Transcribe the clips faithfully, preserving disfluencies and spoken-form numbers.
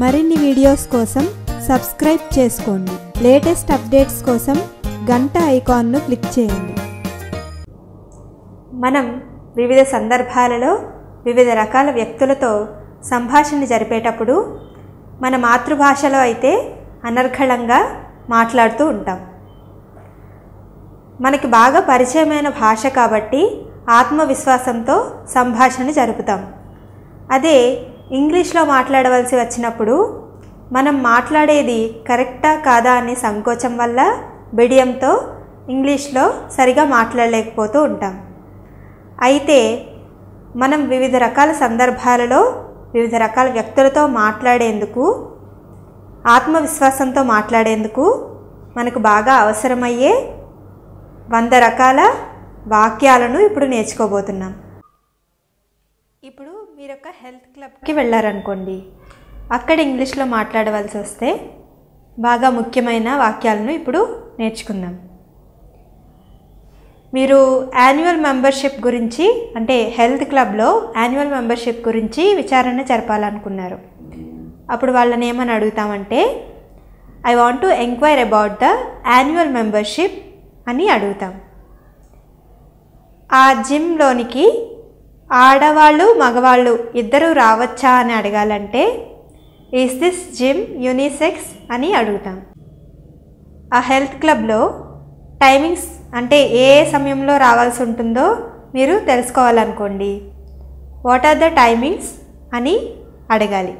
మరిన్ని వీడియోస్ కోసం సబ్స్క్రైబ్ చేసుకోండి. లేటెస్ట్ అప్డేట్స్ కోసం గంట ఐకాన్ను క్లిక్ చేయండి. మనం వివిధ సందర్భాలలో వివిధ రకాల వ్యక్తులతో సంభాషణ జరిపేటప్పుడు మన మాతృభాషలో అయితే అనర్గళంగా మాట్లాడుతూ ఉంటాం. మనకి బాగా పరిచయమైన భాష కాబట్టి ఆత్మవిశ్వాసంతో సంభాషణ జరుపుతాం. అదే ఇంగ్లీష్లో మాట్లాడవలసి వచ్చినప్పుడు మనం మాట్లాడేది కరెక్టా కాదా అనే సంకోచం వల్ల బిడియంతో ఇంగ్లీష్లో సరిగా మాట్లాడలేకపోతూ ఉంటాం. అయితే మనం వివిధ రకాల సందర్భాలలో వివిధ రకాల వ్యక్తులతో మాట్లాడేందుకు ఆత్మవిశ్వాసంతో మాట్లాడేందుకు మనకు బాగా అవసరమయ్యే వంద రకాల వాక్యాలను ఇప్పుడు నేర్చుకోబోతున్నాం. ఇప్పుడు మీరు ఒక హెల్త్ క్లబ్కి వెళ్ళారనుకోండి, అక్కడ ఇంగ్లీష్లో మాట్లాడవలసి వస్తే బాగా ముఖ్యమైన వాక్యాలను ఇప్పుడు నేర్చుకుందాం. మీరు యాన్యువల్ మెంబర్షిప్ గురించి అంటే హెల్త్ క్లబ్లో యాన్యువల్ మెంబర్షిప్ గురించి విచారణ జరపాలనుకున్నారు. అప్పుడు వాళ్ళని ఏమని అడుగుతామంటే I want to enquire about the annual membership అని అడుగుతాం. ఆ జిమ్లోనికి ఆడవాళ్ళు మగవాళ్ళు ఇద్దరూ రావచ్చా అని అడగాలంటే ఈస్ దిస్ జిమ్ యూనిసెక్స్ అని అడుగుతాం. ఆ హెల్త్ క్లబ్లో టైమింగ్స్ అంటే ఏ సమయంలో రావాల్సి ఉంటుందో మీరు తెలుసుకోవాలనుకోండి. వాట్ ఆర్ ద టైమింగ్స్ అని అడగాలి.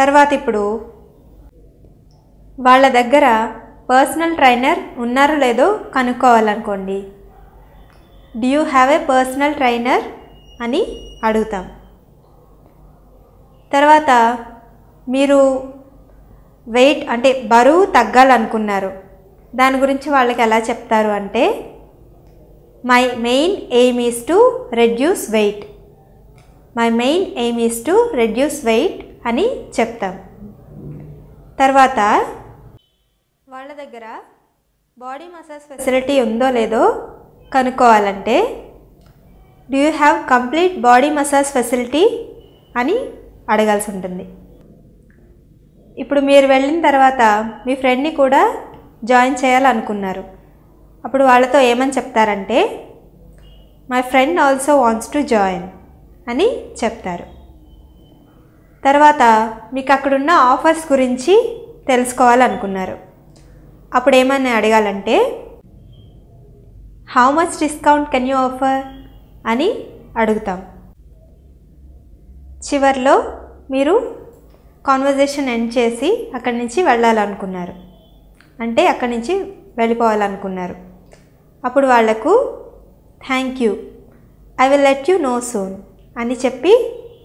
తర్వాత ఇప్పుడు వాళ్ళ దగ్గర పర్సనల్ ట్రైనర్ ఉన్నారో లేదో కనుక్కోవాలనుకోండి. Do you have a personal trainer అని అడుగుతాం. తర్వాత మీరు వెయిట్ అంటే బరువు తగ్గాలనుకున్నారు, దాని గురించి వాళ్ళకి ఎలా చెప్తారు అంటే my main aim is to reduce weight my main aim is to reduce weight అని చెప్తాం. తర్వాత వాళ్ళ దగ్గర బాడీ మసాజ్ ఫెసిలిటీ ఉందో లేదో కనుక్కోవాలంటే do you have complete body massage facility అని అడగాల్సి ఉంటుంది. ఇప్పుడు మీరు వెళ్ళిన తర్వాత మీ ఫ్రెండ్ని కూడా జాయిన్ చేయాలనుకున్నారు, అప్పుడు వాళ్ళతో ఏమని చెప్తారంటే my friend also wants to join అని చెప్తారు. తర్వాత మీకు అక్కడున్న ఆఫర్స్ గురించి తెలుసుకోవాలనుకున్నారు, అప్పుడు ఏమని అడగాలంటే how much discount can you offer అని అడుగుతాం. చివర్లో మీరు కాన్వర్జేషన్ ఎండ్ చేసి అక్కడి నుంచి వెళ్ళాలనుకున్నారు, అంటే అక్కడి నుంచి వెళ్ళిపోవాలనుకున్నారు, అప్పుడు వాళ్లకు thank you I will let you know soon అని చెప్పి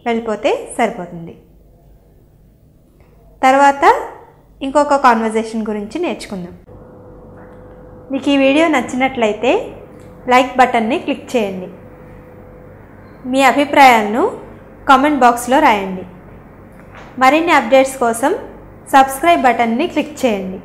వెళ్ళిపోతే సరిపోతుంది. తర్వాత ఇంకొక కాన్వర్జేషన్ గురించి నేర్చుకుందాం. మీకు ఈ వీడియో నచ్చినట్లయితే లైక్ బటన్ని క్లిక్ చేయండి. మీ అభిప్రాయాలను కామెంట్ బాక్స్లో రాయండి. మరిన్ని అప్డేట్స్ కోసం సబ్స్క్రైబ్ బటన్ని క్లిక్ చేయండి.